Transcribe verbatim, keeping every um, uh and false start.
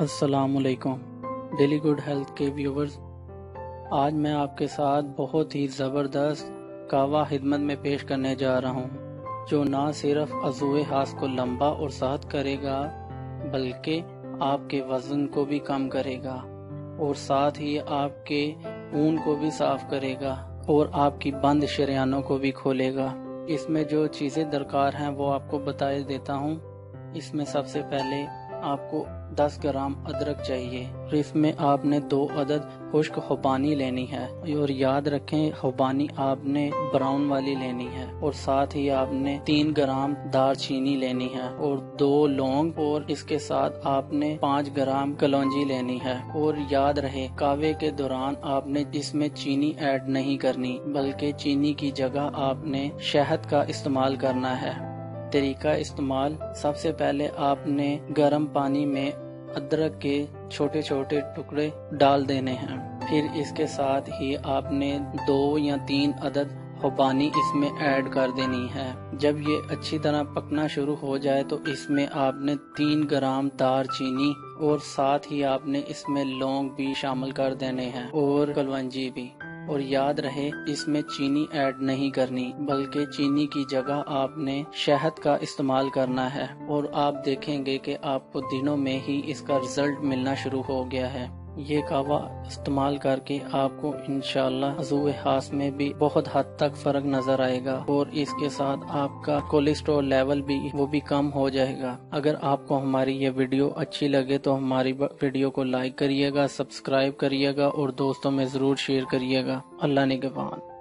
अस्सलामुअलैकुम daily good health के viewers, आज मैं आपके साथ बहुत ही ज़बरदस्त कावा खिदमत में पेश करने जा रहा हूँ, जो ना सिर्फ अज़ुए हास को लंबा और सेहत करेगा बल्कि आपके वज़न को भी कम करेगा और साथ ही आपके ऊन को भी साफ करेगा और आपकी बंद शरियानों को भी खोलेगा। इसमें जो चीज़ें दरकार हैं वो आपको बता देता हूँ। इसमें सबसे पहले आपको दस ग्राम अदरक चाहिए। इसमें आपने दो अदद खुश्क खुबानी लेनी है और याद रखें खुबानी आपने ब्राउन वाली लेनी है और साथ ही आपने तीन ग्राम दालचीनी लेनी है और दो लौंग और इसके साथ आपने पाँच ग्राम कलौंजी लेनी है। और याद रहे कावे के दौरान आपने इसमें चीनी ऐड नहीं करनी बल्कि चीनी की जगह आपने शहद का इस्तेमाल करना है। तरीका इस्तेमाल, सबसे पहले आपने गर्म पानी में अदरक के छोटे छोटे टुकड़े डाल देने हैं, फिर इसके साथ ही आपने दो या तीन अदद खुबानी इसमें ऐड कर देनी है। जब ये अच्छी तरह पकना शुरू हो जाए तो इसमें आपने तीन ग्राम दालचीनी और साथ ही आपने इसमें लौंग भी शामिल कर देने हैं और कलौंजी भी। और याद रहे इसमें चीनी ऐड नहीं करनी बल्कि चीनी की जगह आपने शहद का इस्तेमाल करना है और आप देखेंगे कि आपको दिनों में ही इसका रिजल्ट मिलना शुरू हो गया है। ये कावा इस्तेमाल करके आपको इंशाल्लाह अज़ुए हास में भी बहुत हद तक फर्क नजर आएगा और इसके साथ आपका कोलेस्ट्रॉल लेवल भी वो भी कम हो जाएगा। अगर आपको हमारी ये वीडियो अच्छी लगे तो हमारी वीडियो को लाइक करिएगा, सब्सक्राइब करिएगा और दोस्तों में जरूर शेयर करिएगा। अल्लाह निगहबान।